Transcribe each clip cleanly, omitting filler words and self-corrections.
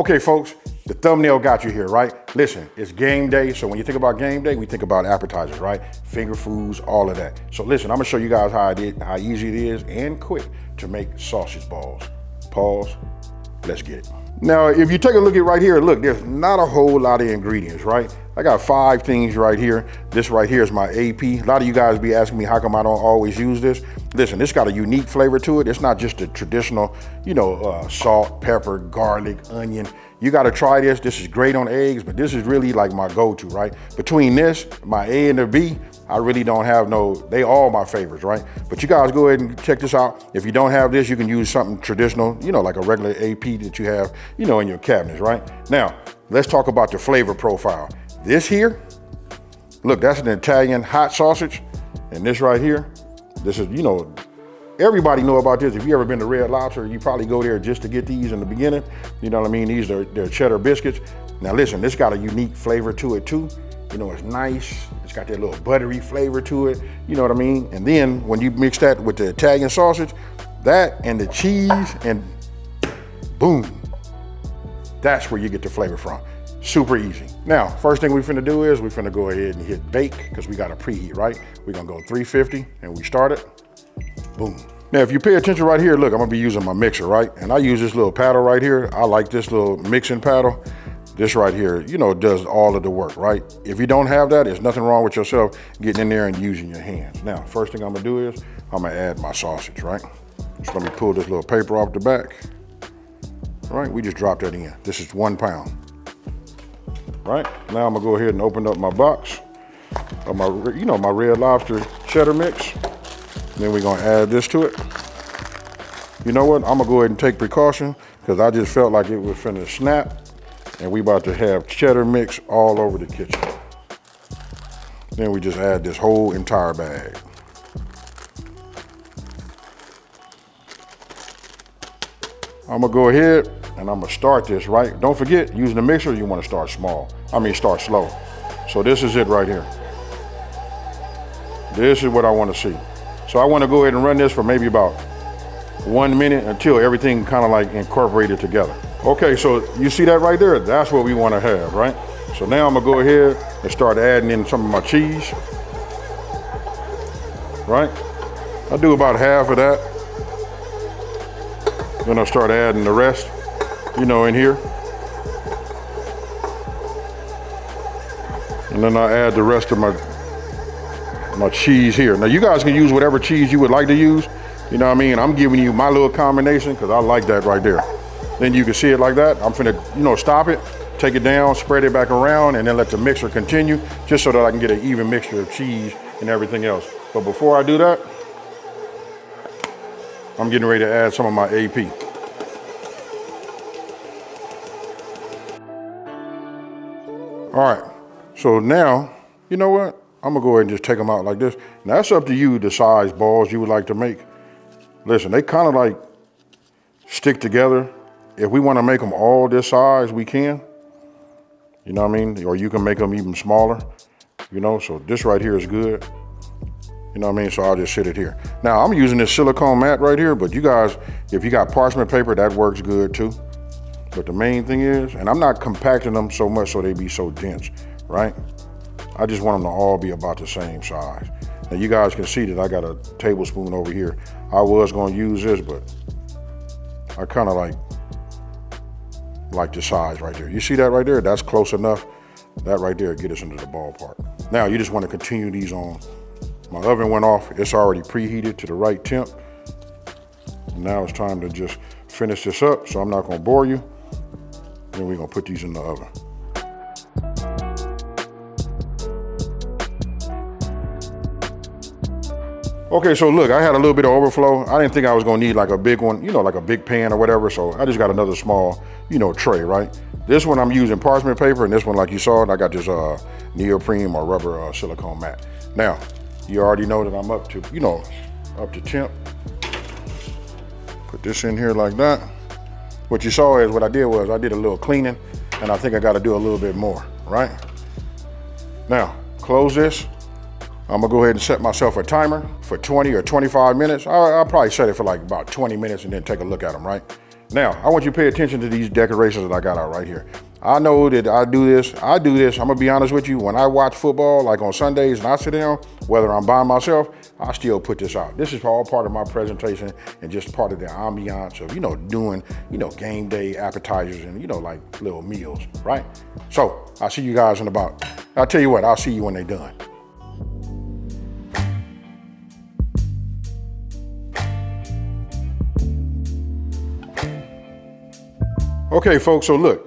Okay, folks, the thumbnail got you here, right? Listen, it's game day, so when you think about game day, we think about appetizers, right? Finger foods, all of that. So listen, I'm gonna show you guys how easy it is and quick to make sausage balls. Pause, let's get it. Now, if you take a look at right here, look, there's not a whole lot of ingredients, right? I got 5 things right here. This right here is my AP. A lot of you guys be asking me how come I don't always use this. Listen, it's got a unique flavor to it. It's not just the traditional, you know, salt, pepper, garlic, onion. You gotta try this. This is great on eggs, but this is really like my go-to, right? Between this, my A and the B, I really don't have no, they all my favorites, right? But you guys go ahead and check this out. If you don't have this, you can use something traditional, you know, like a regular AP that you have, you know, in your cabinets, right? Now, let's talk about the flavor profile. This here, look, that's an Italian hot sausage. And this right here, this is, you know, everybody know about this. If you ever been to Red Lobster, you probably go there just to get these in the beginning. You know what I mean? These are their cheddar biscuits. Now listen, this got a unique flavor to it too. You know, it's nice. It's got that little buttery flavor to it. You know what I mean? And then when you mix that with the Italian sausage, that and the cheese and boom, that's where you get the flavor from. Super easy. Now, first thing we finna do is we finna go ahead and hit bake because we gotta preheat, right? We're gonna go 350 and we start it, boom. Now, if you pay attention right here, look, I'm gonna be using my mixer, right? And I use this little paddle right here. I like this little mixing paddle. This right here, you know, does all of the work, right? If you don't have that, there's nothing wrong with yourself getting in there and using your hands. Now, first thing I'm gonna do is I'm gonna add my sausage, right? So let me pull this little paper off the back. All right, we just dropped that in. This is 1 pound. Right, now I'm gonna go ahead and open up my box of my, you know, my Red Lobster cheddar mix. And then we're gonna add this to it. You know what, I'm gonna go ahead and take precaution because I just felt like it was finna snap. And we about to have cheddar mix all over the kitchen. Then we just add this whole entire bag. I'm gonna go ahead and I'm gonna start this, right? Don't forget, using the mixer, you wanna start small. I mean, start slow. So this is it right here. This is what I wanna see. So I wanna go ahead and run this for maybe about 1 minute until everything kind of like incorporated together. Okay, so you see that right there? That's what we want to have, right? So now I'm gonna go ahead and start adding in some of my cheese, right? I'll do about half of that. Then I'll start adding the rest, you know, in here. And then I'll add the rest of my cheese here. Now you guys can use whatever cheese you would like to use. You know what I mean? I'm giving you my little combination because I like that right there. Then you can see it like that. I'm finna, you know, stop it, take it down, spread it back around, and then let the mixer continue just so that I can get an even mixture of cheese and everything else. But before I do that, I'm getting ready to add some of my AP. All right, so now, you know what? I'm gonna go ahead and just take them out like this. Now that's up to you, the size balls you would like to make. Listen, they kind of like stick together. If we want to make them all this size, we can, you know what I mean? Or you can make them even smaller, you know? So this right here is good, you know what I mean? So I'll just sit it here. Now I'm using this silicone mat right here, but you guys, if you got parchment paper, that works good too. But the main thing is, and I'm not compacting them so much so they be so dense, right? I just want them to all be about the same size. Now you guys can see that I got a tablespoon over here. I was gonna use this, but I kind of like the size right there. You see that right there? That's close enough. That right there get us into the ballpark. Now you just want to continue these on. My oven went off. It's already preheated to the right temp. Now it's time to just finish this up. So I'm not going to bore you. Then we're going to put these in the oven. Okay, so look, I had a little bit of overflow. I didn't think I was gonna need like a big one, you know, like a big pan or whatever, so I just got another small, you know, tray, right? This one I'm using parchment paper, and this one, like you saw, and I got this neoprene or rubber silicone mat. Now, you already know that I'm up to, you know, up to temp. Put this in here like that. What you saw is what I did was I did a little cleaning, and I think I gotta do a little bit more, right? Now, close this. I'm gonna go ahead and set myself a timer for 20 or 25 minutes. I'll probably set it for like about 20 minutes and then take a look at them, right? Now, I want you to pay attention to these decorations that I got out right here. I know that I do this. I'm gonna be honest with you, when I watch football, like on Sundays and I sit down, whether I'm by myself, I still put this out. This is all part of my presentation and just part of the ambiance of, doing, game day appetizers and, like little meals, right? So I'll see you guys in about, I'll tell you what, I'll see you when they're done. Okay, folks, so look.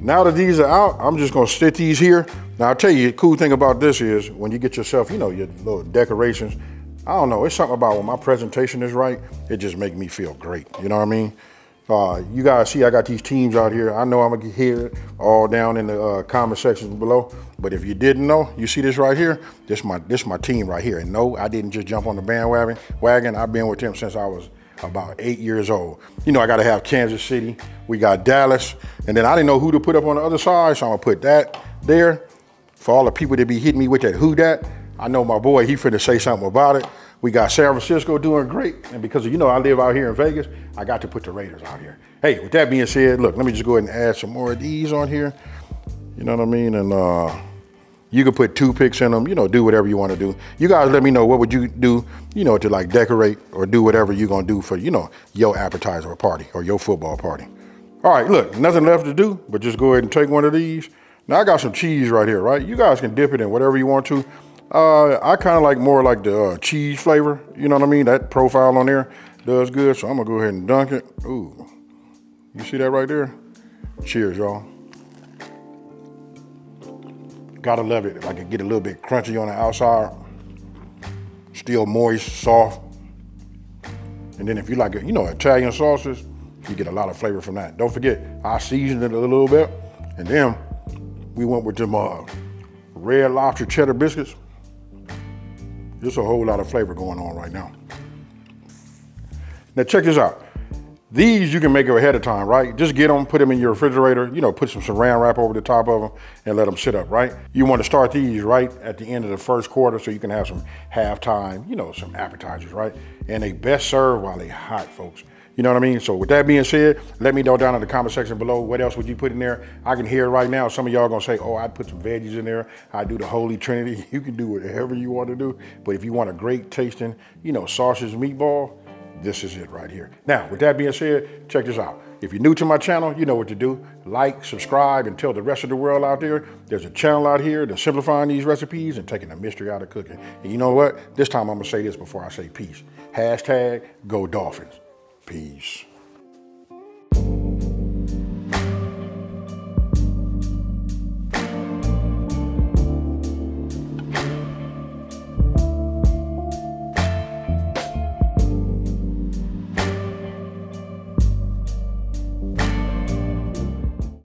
Now that these are out, I'm just gonna sit these here. Now I'll tell you, the cool thing about this is when you get yourself, your little decorations, I don't know, it's something about when my presentation is right, it just makes me feel great, you know what I mean? You guys see I got these teams out here. I know I'm gonna hear it all down in the comment section below, but if you didn't know, you see this right here, this my team right here. And no, I didn't just jump on the bandwagon. I've been with them since I was about 8 years old. I gotta have Kansas City, we got Dallas, and then I didn't know who to put up on the other side, so I'm gonna put that there. For all the people that be hitting me with that who dat, I know my boy, he finna say something about it. We got San Francisco doing great, and because I live out here in Vegas, I got to put the Raiders out here. Hey, with that being said, look, let me just go ahead and add some more of these on here, you know what I mean, and you can put two picks in them, do whatever you want to do. You guys let me know what would you do, to like decorate or do whatever you're going to do for, your appetizer or party or your football party. All right, look, nothing left to do, but just go ahead and take one of these. Now I got some cheese right here, right? You guys can dip it in whatever you want to. I kind of like more like the cheese flavor, you know what I mean? That profile on there does good, so I'm going to go ahead and dunk it. Ooh, you see that right there? Cheers, y'all. Gotta love it. Like it get a little bit crunchy on the outside, still moist, soft. And then if you like, Italian sauces, you get a lot of flavor from that. Don't forget, I seasoned it a little bit. And then we went with them Red Lobster cheddar biscuits. There's a whole lot of flavor going on right now. Now check this out. These you can make it ahead of time, right? Just get them, put them in your refrigerator, put some saran wrap over the top of them and let them sit up, right? You want to start these right at the end of the first quarter so you can have some halftime, some appetizers, right? And they best serve while they hot, folks. You know what I mean? So with that being said, let me know down in the comment section below, what else would you put in there? I can hear right now, some of y'all gonna say, oh, I'd put some veggies in there. I do the Holy Trinity. You can do whatever you want to do. But if you want a great tasting, sausage meatball, this is it right here. Now, with that being said, check this out. If you're new to my channel, you know what to do. Like, subscribe, and tell the rest of the world out there, there's a channel out here that's simplifying these recipes and taking the mystery out of cooking. And you know what? This time I'm gonna say this before I say peace. #GoDolphins. Peace.